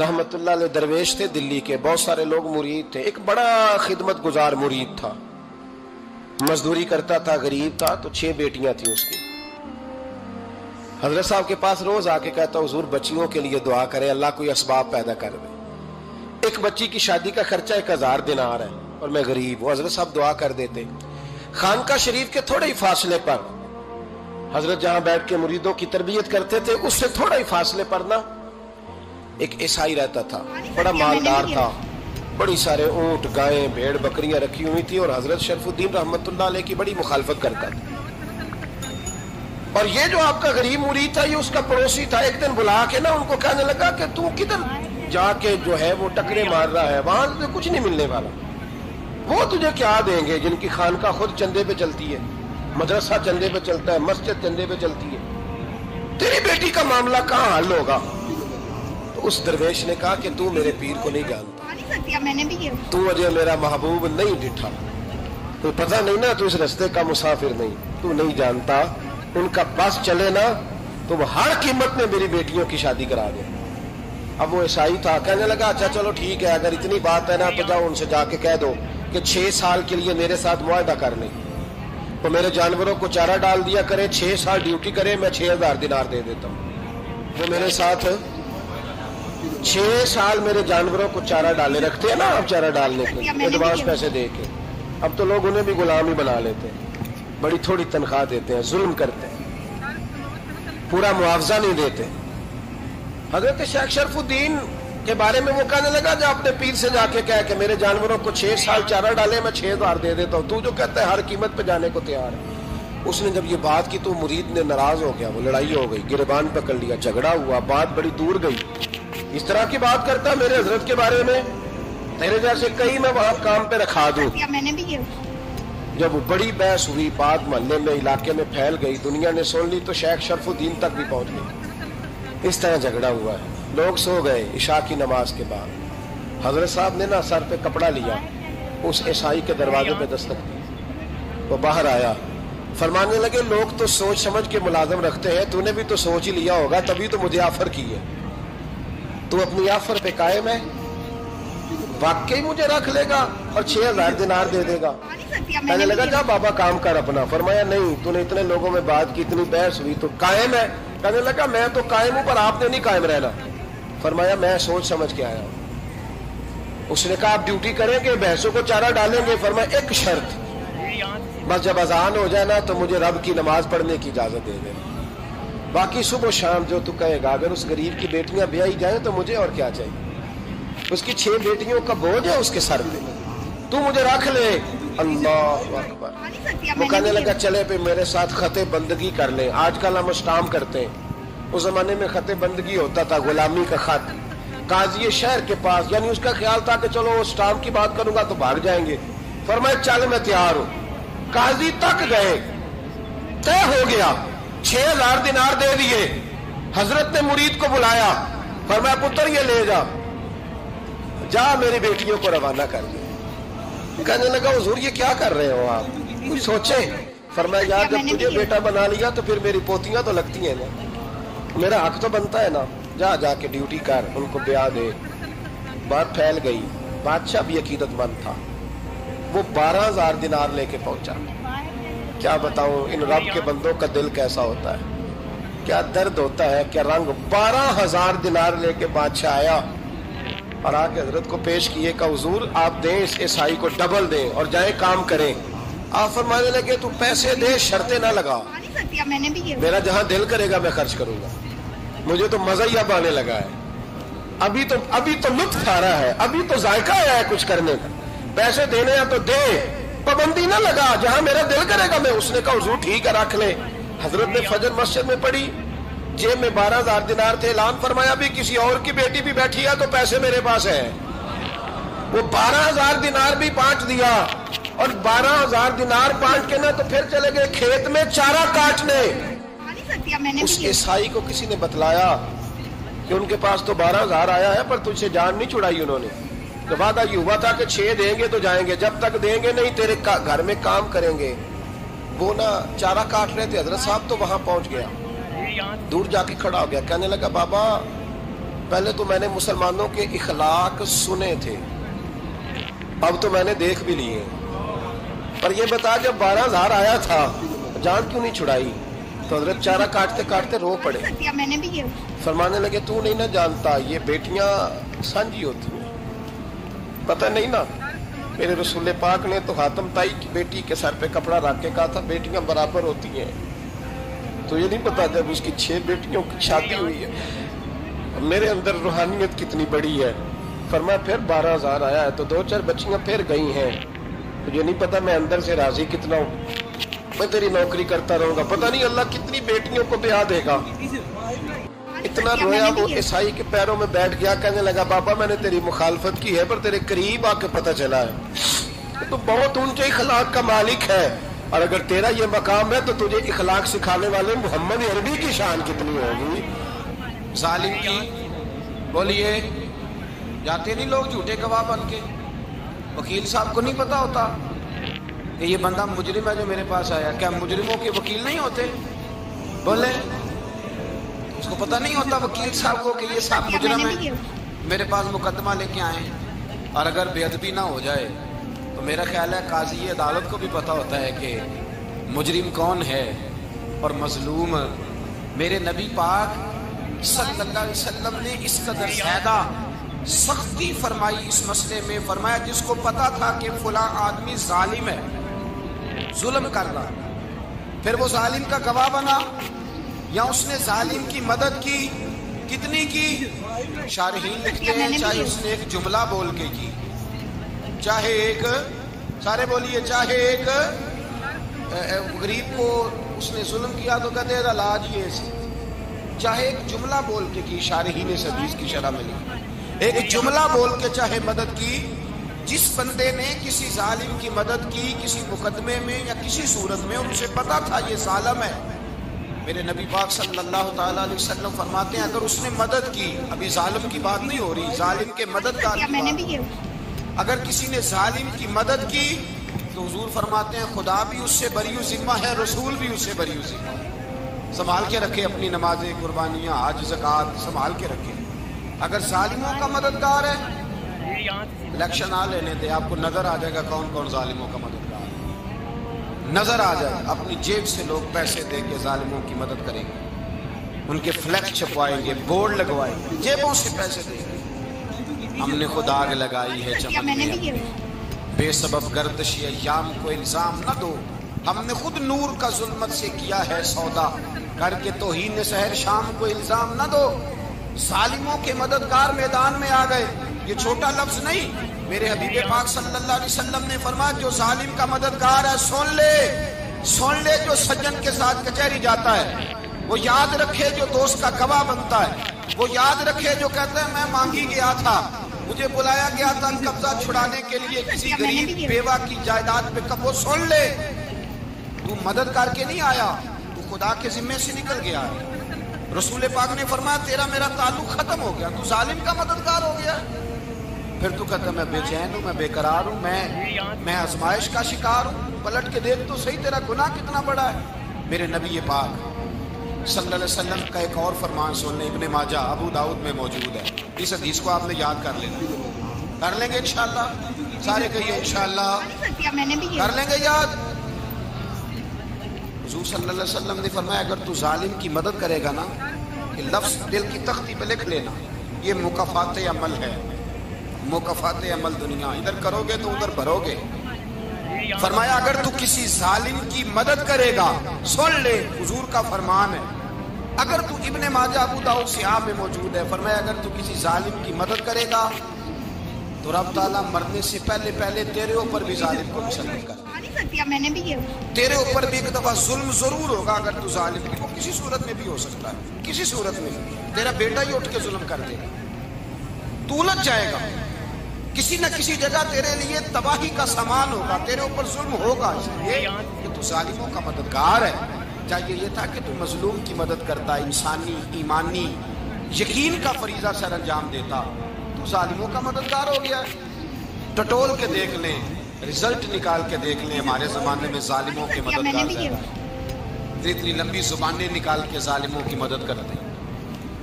रहमतुल्लाह अलैह दरवेश थे दिल्ली के, बहुत सारे लोग मुरीद थे। एक बड़ा खिदमत गुजार मुरीद था, मजदूरी करता था, गरीब था, तो 6 बेटियां थी उसकी। हजरत साहब के पास रोज आके कहता हुजूर बच्चियों के लिए दुआ करे, अल्लाह कोई असबाब पैदा कर दे। एक बच्ची की शादी का खर्चा 1000 दिनार है और मैं गरीब हूँ, हजरत साहब दुआ कर देते। खानका शरीफ के थोड़े ही फासले पर हजरत जहां बैठ के मुरीदों की तरबियत करते थे, उससे थोड़ा ही फासले पर ना एक ईसाई रहता था, बड़ा मालदार था, बड़ी सारे ऊंट गायें भेड़ बकरियां रखी हुई थी, और हजरत शरफुद्दीन रहमतुल्लाह अलैह की बड़ी मुखालफत करता था। और ये जो आपका गरीब मुरीद था ये उसका पड़ोसी था। एक दिन बुला के ना उनको कहने लगा कि तू किधर जाके जो है वो टकरे मार रहा है, वहां तुझे कुछ नहीं मिलने वाला, वो तुझे क्या देंगे जिनकी खानका खुद चंदे पे चलती है, मदरसा चंदे पे चलता है, मस्जिद चंदे पे चलती है, तेरी बेटी का मामला कहाँ हल होगा। तो उस दरवेश ने कहा कि तू मेरे पीर को नहीं जानता, तू अजय मेरा महबूब नहीं डिठा, तो पता नहीं ना तू इस रास्ते का मुसाफिर नहीं, तू नहीं जानता, उनका बस चले ना तो वो हर कीमत में मेरी बेटियों की शादी करा दे। अब वो ईसाई था, कहने लगा अच्छा चलो ठीक है, अगर इतनी बात है ना तो जाओ उनसे जाके कह दो कि 6 साल के लिए मेरे साथ मुआहदा कर ले, तो मेरे जानवरों को चारा डाल दिया करे, 6 साल ड्यूटी करे, मैं 6000 दिनार दे देता हूँ। वो मेरे साथ 6 साल मेरे जानवरों को चारा डाले रखते हैं ना आप, चारा डालने के एडवांस पैसे दे के। अब तो लोग उन्हें भी गुलाम ही बना लेते हैं, बड़ी थोड़ी तनख्वाह देते हैं, जुल्म करते हैं, पूरा मुआवजा नहीं देते। हजरत शेख शरफुद्दीन के बारे में वो कहने लगा जो अपने पीर से जाके कह के मेरे जानवरों को 6 साल चारा डाले, मैं 6000 दे देता हूँ, तू जो कहता है हर कीमत पे जाने को तैयार है। उसने जब ये बात की तो मुरीद ने नाराज हो गया, वो लड़ाई हो गई, गिरबान पकड़ लिया, झगड़ा हुआ, बात बड़ी दूर गई। इस तरह की बात करता मेरे हजरत के बारे में, तेरे जैसे कहीं मैं वहाँ काम पे रखा दूँ। जब बड़ी बहस हुई, बात मोहल्ले में इलाके में फैल गई, दुनिया ने सुन ली, तो शेख शरफुद्दीन तक भी पहुँच गई। इस तरह झगड़ा हुआ है, लोग सो गए। इशा की नमाज के बाद हजरत साहब ने ना सर पे कपड़ा लिया, उस ईसाई के दरवाजे पे दस्तक दी, वो बाहर आया, फरमाने लगे लोग तो सोच समझ के मुलाजम रखते हैं, तूने भी तो सोच ही लिया होगा, तभी तो मुझे आफर की है, तू अपनी आफर पे कायम है, वाकई मुझे रख लेगा और 6000 दिनार दे देगा। कहने लगा जा बाबा काम कर अपना। फरमाया नहीं, तूने इतने लोगों में बात की, इतनी बहस हुई, तो कायम है। कहने लगा मैं तो कायम हूँ पर आपने नहीं कायम रहना। फरमाया मैं सोच समझ के आया हूँ। उसने कहा आप ड्यूटी करेंगे, भैंसों को चारा डालेंगे। फरमाया एक शर्त, बस जब अजान हो जाए ना तो मुझे रब की नमाज पढ़ने की इजाजत दे देना, बाकी सुबह शाम जो तू कहेगा। अगर उस गरीब की बेटियां ब्याई जाए तो मुझे और क्या चाहिए, उसकी 6 बेटियों का बोझ है उसके सर पे, तू मुझे रख ले। अल्लाह अकबर। वो कहने लगा चले पे मेरे साथ खते बंदगी कर ले। आजकल हम स्टाम करते हैं, उस जमाने में खते बंदगी होता था, गुलामी का खत। काजी शहर के पास, यानी उसका ख्याल था कि चलो स्टाम्प की बात करूंगा तो भाग जाएंगे। फरमाया चल मैं तैयार हूँ। काजी तक गए, तय हो गया, 6000 दिनार दे दिए। हजरत ने मुरीद को बुलाया, फरमाया पुत्र ये ले जा, जा मेरी बेटियों को रवाना कर दे। कहने लगा हुजूर ये क्या कर रहे हो आप, कुछ सोचे। फरमाया यार जब तुझे बेटा बना लिया तो फिर मेरी पोतियां तो लगती है ना, मेरा हक तो बनता है ना, जा जाके ड्यूटी कर, उनको ब्याह दे। बात फैल गई, बादशाह भी अकीदतमंद था, वो 12000 दिनार लेके पहुंचा। क्या बताऊं इन रब के बंदों का दिल कैसा होता है, क्या दर्द होता है, क्या रंग। 12000 दिनार लेके बादशाह आया और आके हजरत को पेश किए का हुजूर आप दें इस ईसाई को, डबल दें और जाए काम करें। आप फरमाने लगे तू पैसे दे, शर्तें ना लगा, मेरा जहाँ दिल करेगा मैं खर्च करूंगा, मुझे तो मजा ही अब आने लगा है, अभी तो लुत्फ आ रहा है, अभी तो जायका आया है कुछ करने का, पैसे देने हैं तो दे, पाबंदी ना लगा, जहाँ मेरा दिल करेगा मैं। उसने कहा हुजूर ठीक है रख ले। हजरत ने फजर मस्जिद में पढ़ी, जेब में 12000 दिनार थे। ऐलान फरमाया भी किसी और की बेटी भी बैठी है तो पैसे मेरे पास है। वो 12000 दिनार भी बांट दिया और 12000 दिनार बांट के ना तो फिर चले गए खेत में चारा काटने। उस ईसाई को किसी ने बतलाया कि उनके पास तो 12000 आया है पर तुझसे जान नहीं छुड़ाई उन्होंने, तो वादा ये हुआ था कि 6 देंगे तो जाएंगे, जब तक देंगे नहीं तेरे घर में काम करेंगे। वो ना चारा काट रहे थे, हजरत साहब तो वहां पहुंच गया, दूर जाके खड़ा हो गया, कहने लगा बाबा पहले तो मैंने मुसलमानों के इखलाक सुने थे, अब तो मैंने देख भी लिए, पर यह बता जब 12,000 आया था जान क्यों नहीं छुड़ाई? तो हजरत चारा काटते काटते रो पड़े, फरमाने लगे तू नहीं ना जानता ये बेटियां सांझी होती हैं, पता नहीं ना मेरे रसूल पाक ने तो हातिम ताई की बेटी के सर पे कपड़ा रख के कहा था बेटियां बराबर होती हैं, तो ये नहीं पता जब उसकी 6 बेटियों की शादी हुई है मेरे अंदर रूहानियत कितनी बड़ी है। फरमाया फिर 12,000 आया है तो 2-4 बच्चियाँ फिर गई हैं, तो ये नहीं पता मैं अंदर से राजी कितना हूँ, मैं तेरी नौकरी करता रहूंगा, पता नहीं अल्लाह कितनी बेटियों को ब्याह देगा। इतना रोया वो ईसाई के पैरों में बैठ गया, कहने लगा बाबा मैंने तेरी मुखालफत की है पर तेरे करीब आके पता चला है तो बहुत ऊंचे इखलाक का मालिक है, और अगर तेरा ये मकाम है तो तुझे इखलाक सिखाने वाले मोहम्मद अरबी की शान कितनी होगी। जालिम की बोलिए जाते नहीं लोग झूठे गवाह बन के, वकील साहब को नहीं पता होता कि ये बंदा मुजरिम है जो मेरे पास आया, क्या मुजरिमों के वकील नहीं होते? बोले उसको पता नहीं होता वकील साहब को कि ये साहब मुजरिम है मेरे पास मुकदमा लेके आए, और अगर बेअदबी ना हो जाए तो मेरा ख्याल है काजी अदालत को भी पता होता है कि मुजरिम कौन है और मजलूम। मेरे नबी पाक सल्लल्लाहु अलैहि वसल्लम ने इस कदर ज़्यादा सख्ती फरमाई इस मसले में, फरमाया जिसको पता था कि फला आदमी जालिम है जुल्म कर रहा है, फिर वो जालिम का गवाह बना या उसने जालिम की मदद की, कितनी की? शारहीन लिखते हैं चाहे उसने एक जुमला बोल के की, चाहे एक सारे बोलिए, चाहे एक गरीब को उसने जुल्म किया तो कहते हैं लाज ये, चाहे एक जुमला बोल के की, शारहीन इस हदीस की शरह में लिखी एक जुमला बोल के चाहे मदद की, जिस बंदे ने किसी जालिम की मदद की किसी मुकदमे में या किसी सूरत में और उसे पता था ये जालिम है, मेरे नबी पाक सल्लल्लाहु ताला अलैहि वसल्लम फरमाते हैं अगर उसने मदद की, अभी जालिम की बात नहीं हो रही, जालिम के मददगार की बात, अगर किसी ने जालिम की मदद की तो हुजूर फरमाते हैं खुदा भी उससे बरी जिम्मा है, रसूल भी उससे बरी जिम्मा है। संभाल के रखे अपनी नमाजें, कुर्बानियाँ, हज, ज़कात संभाल के रखे। अगर जालिमों का मददगार है इलेक्शन आ लेने थे, आपको नजर आ जाएगा कौन कौन जालिमों का मददगार है, नजर आ जाएगा। अपनी जेब से लोग पैसे दे के जालिमों की मदद करेंगे, उनके फ्लैक्स छपवाएंगे, बोर्ड लगवाएंगे, जेबों से पैसे देंगे। हमने खुद आग लगाई है चमन, बेसबब गर्दिश अय्याम को इल्जाम न दो, हमने खुद नूर का जुल्मत से किया है सौदा, करके तौहीन सहर शाम को इल्जाम न दो। जालिमों के मददगार मैदान में आ गए, ये छोटा लफ्ज नहीं, मेरे हबीबे पाक सल्लल्लाहु अलैहि वसल्लम ने फरमाया जो जालिम का मददगार है सुन ले, जो सज्जन के साथ कचहरी जाता है वो याद रखे, जो दोस्त का गवाह बनता है वो याद रखे, जो कहता है मैं मांगी गया था, मुझे बुलाया गया था कब्जा छुड़ाने के लिए किसी गरीब बेवा की जायदाद पे कब्जा, सुन ले तू मदद करके नहीं आया, तू खुदा के जिम्मे से निकल गया। रसूल पाक ने फरमाया तेरा मेरा ताल्लुक खत्म हो गया, तू जालिम का मददगार हो गया। फिर तू कहता मैं बेचैन हूँ, मैं बेकरार हूँ, मैं आजमाइश का शिकार हूँ, पलट के देख तो सही तेरा गुनाह कितना बड़ा है। मेरे नबी पाक सल्लल्लाहु अलैहि वसल्लम का एक और फरमान सुन लें, इब्ने माजा अबू दाऊद में मौजूद है, इस हदीस को आपने याद कर लेना, कर लेंगे इंशाल्लाह, सारे कहिए इंशाल्लाह, कर लेंगे याद। हुजूर सल्लल्लाहु अलैहि वसल्लम ने फरमाया अगर तू जालिम की मदद करेगा ना, ये लफ्ज़ दिल की तख्ती पर लिख लेना, ये मुकाफात अमल है, मुकाफात अमल दुनिया, इधर करोगे तो उधर भरोगे। फरमाया अगर तू किसी जालिम की मदद करेगा सुन ले, हुजूर का फरमान है, अगर तू इब्ने माजा अबू दाऊद से आप में मौजूद है, फरमाया अगर तू किसी जालिम की मदद करेगा तो रब ताला मरने से पहले पहले तेरे ऊपर भी जालिम को मुसलमान कर, तेरे ऊपर भी एक दफा जुल्म जरूर होगा, अगर तू जालिम को किसी सूरत में भी हो सकता है, किसी सूरत में तेरा बेटा ही उठ के जुल्म कर देगा, तू उलझ जाएगा, किसी न किसी जगह तेरे लिए तबाही का सामान होगा, तेरे ऊपर जुल्म होगा। इसलिए कि तू जालिमों का मददगार है, चाहिए यह था कि तू मजलूम की मदद करता, इंसानी ईमानी यकीन का फरीजा सर अंजाम देता, तू जालिमों का मददगार हो गया। टटोल के देख लें, रिजल्ट निकाल के देख लें, हमारे ज़माने में जालिमों के मददगार, इतनी लंबी जुबानें निकाल के जालिमों की मदद करते,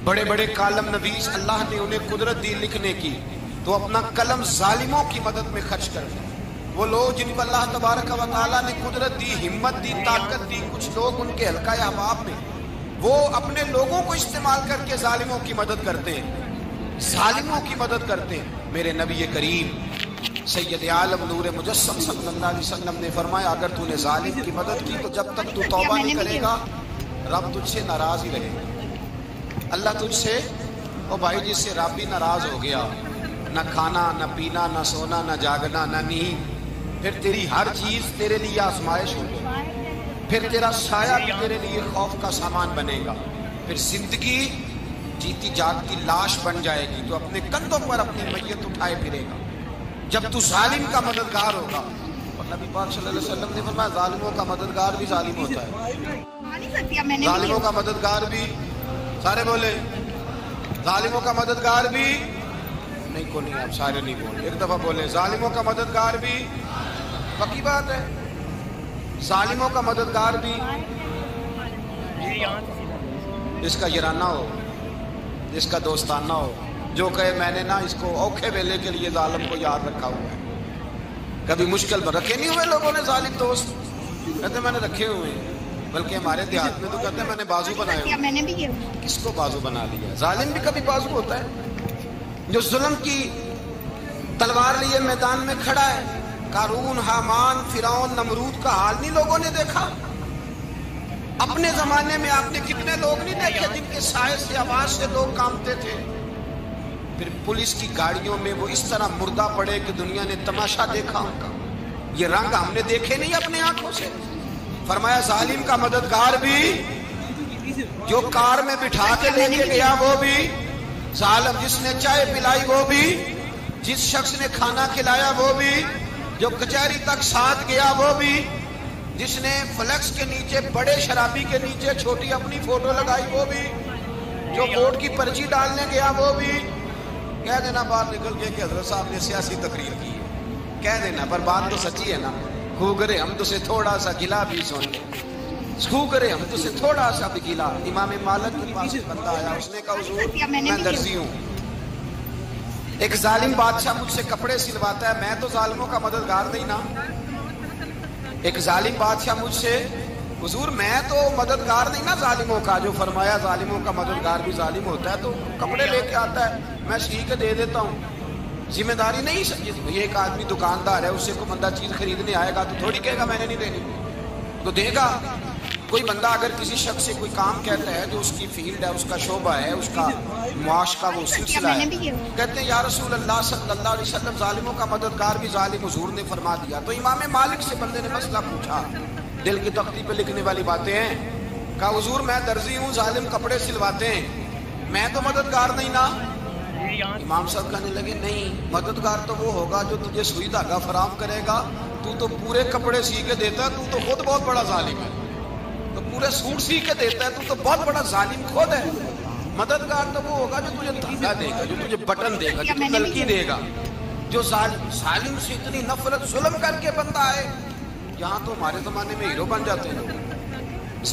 बड़े बड़े कालम नवीस अल्लाह ने उन्हें कुदरत दी लिखने की, तो अपना कलम जालिमों की मदद में खर्च कर दिया। वो लोग जिनको अल्लाह तबारक व तआला ने कुदरत दी, हिम्मत दी, ताकत दी, कुछ लोग उनके हल्का अहबाब में वो अपने लोगों को इस्तेमाल करके जालिमों की मदद करते हैं, जालिमों की मदद करते हैं। मेरे नबी करीम सैयद आलम नूर मुजस्सम सल्लल्लाहु अलैहि वसल्लम ने फरमाया, अगर तूने जालिम की मदद की तो जब तक तू तौबा नहीं करेगा रब तुझसे नाराज ही रहेगा। अल्लाह तुझसे, ओ भाई जिससे रब भी नाराज हो गया, ना खाना ना पीना ना सोना ना जागना ना नींद, फिर तेरी हर चीज तेरे लिए आजमाइश होगी, फिर तेरा साया भी तेरे लिए खौफ का सामान बनेगा, फिर जिंदगी जीती जागती लाश बन जाएगी, तो अपने कंधों पर अपनी मैयत उठाए फिरेगा जब तू जालिम का मददगार होगा। और नबी पाक सल्लल्लाहु अलैहि वसल्लम ने फरमाया जालिमों का मददगार भी जालिम होता है, जालिमों का मददगार भी, सारे बोले जालिमों का मददगार भी, नहीं को नहीं, आप सारे नहीं बोले, एक दफा बोले जालिमों का मददगार भी, पक्की बात है जालिमों का मददगार भी। इसका यराना हो, इसका दोस्ताना हो, जो कहे मैंने ना इसको औखे वेले के लिए जालिम को याद रखा हुआ है। कभी मुश्किल में रखे नहीं हुए लोगों ने जालिम दोस्त, कहते मैंने रखे हुए हैं, बल्कि हमारे देहात में तो कहते हैं मैंने बाजू बनाया, मैंने भी ये किसको बाजू बना लिया। जालिम भी कभी बाजू होता है, जो जुल्म की तलवार लिए मैदान में खड़ा है। कारून, हामान, फिरौन, नमरूद का हाल नहीं लोगों ने देखा? अपने जमाने में आपने कितने लोग नहीं देखे जिनके साए से, आवाज से लोग कांपते थे? फिर पुलिस की गाड़ियों में वो इस तरह मुर्दा पड़े कि दुनिया ने तमाशा देखा उनका। ये रंग हमने देखे नहीं अपने आंखों से। फरमाया जालिम का मददगार भी, जो कार में बिठा के लेके गया वो भी जालिम, जिसने चाय पिलाई वो भी, जिस शख्स ने खाना खिलाया वो भी, जो कचहरी तक साथ गया वो भी, जिसने फ्लेक्स के नीचे, बड़े शराबी के नीचे छोटी अपनी फोटो लगाई वो भी, जो वोट की पर्ची डालने गया वो भी। कह देना बाहर निकल के हजरत साहब ने सियासी तकरीर की है, कह देना, पर बात तो सच्ची है ना। खू करे हम तुझे थोड़ा सा गिला भी सुन ले, खू करे हम तुझे थोड़ा सा भी गिला। इमाम मालिक के पास बंदा आया, उसने कहा हुजूर मैं दर्जी हूँ, एक जालिम बादशाह मुझसे कपड़े सिलवाता है, मैं तो जालिमों का मददगार नहीं ना, एक जालिम बादशाह मुझसे, हुजूर मैं तो मददगार नहीं ना जालिमों का। जो फरमाया जालिमों का मददगार भी जालिम होता है, तो कपड़े लेके आता है, मैं सी के दे देता हूँ, जिम्मेदारी नहीं समझी। ये एक आदमी दुकानदार है, उससे कोई बंदा चीज़ खरीदने आएगा तो थोड़ी कहेगा मैंने नहीं देनी, तो देगा। कोई बंदा अगर किसी शख्स से कोई काम कहता है जो उसकी फील्ड है, उसका शोबा है, उसका मुआश का वो सिलसिला है, कहते हैं या रसूल अल्लाह सल्लल्लाहु अलैहि वसल्लम जालिमों का मददगार भी जालिम हुजूर ने फरमा दिया। तो इमाम मालिक से बंदे ने मसला पूछा, दिल की तख्ती पे लिखने वाली बातें हैं। कहा हुजूर मैं दर्जी हूँ, जालिम कपड़े सिलवाते हैं, मैं तो मददगार नहीं ना। इमाम साहब कहने लगे नहीं, मददगार तो वो होगा जो तुझे सुई धागा फराम करेगा, तू तो पूरे कपड़े सी के देता है, तू तो खुद बहुत बड़ा जालिम है, तो पूरे सूट सी के देता है, तू तो बहुत बड़ा जालिम खुद है। मददगार तो वो होगा जो तुझे धागा देगा, जो तुझे बटन देगा, जो नलकी देगा। जो जालिम से इतनी नफरत, जुल्म करके बंदा है, यहाँ तो हमारे ज़माने में हीरो बन जाते हैं,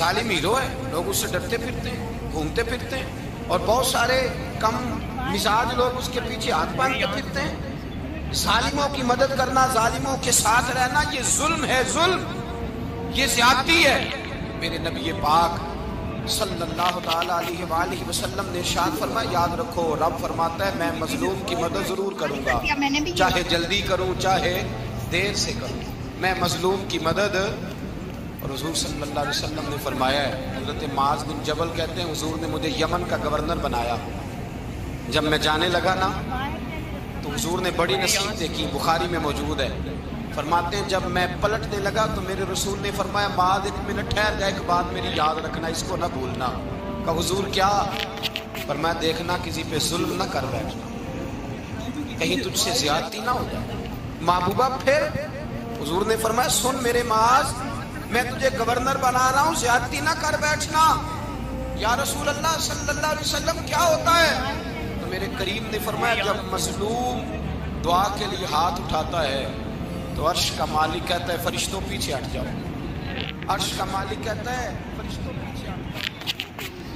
जालिम हीरो है, लोग उससे डरते फिरते हैं, घूमते फिरते हैं, और बहुत सारे कम मिजाज लोग उसके पीछे हाथ बांधते फिरते हैं। जालिमों की मदद करना, जालिमों के साथ रहना, ये जुल्म है, जुल्म, ये ज़्यादती है। मेरे नबी पाक सल्लल्लाहु अलैहि वसल्लम ने शान फरमाया, याद रखो रब फरमाता है मैं मजलूम की मदद जरूर करूँगा, चाहे जल्दी करूँ चाहे देर से करूँ, मैं मजलूम की मदद। और हुजूर सल्लल्लाहु अलैहि वसल्लम ने फरमाया है, हज़रत माज़ बिन जबल कहते हैं हुजूर ने मुझे यमन का गवर्नर बनाया, जब मैं जाने लगा ना तो हुजूर ने बड़ी नसीहतें की, बुखारी में मौजूद है। फरमाते हैं जब मैं पलटने लगा तो मेरे रसूल ने फरमाया माज़ एक मिनट ठहर जा, एक बात मेरी याद रखना, इसको ना भूलना। कहा हुजूर क्या? फरमाया देखना किसी पे जुल्म ना कर बैठना, कहीं तुझसे ज़्यादती ना हो जाए महबूबा। फिर हुजूर ने फरमाया सुन मेरे माज, मैं तुझे गवर्नर बना रहा हूँ, ज्यादती ना कर बैठना। या रसूल अल्लाह सल्लल्लाहु अलैहि वसल्लम क्या होता है? तो मेरे करीम ने फरमाया जब मजलूम दुआ के लिए हाथ उठाता है तो अर्श का मालिक कहता है फरिश्तों पीछे हट जाओ, अर्श का मालिक कहता है फरिश्तों पीछे हट जाओ।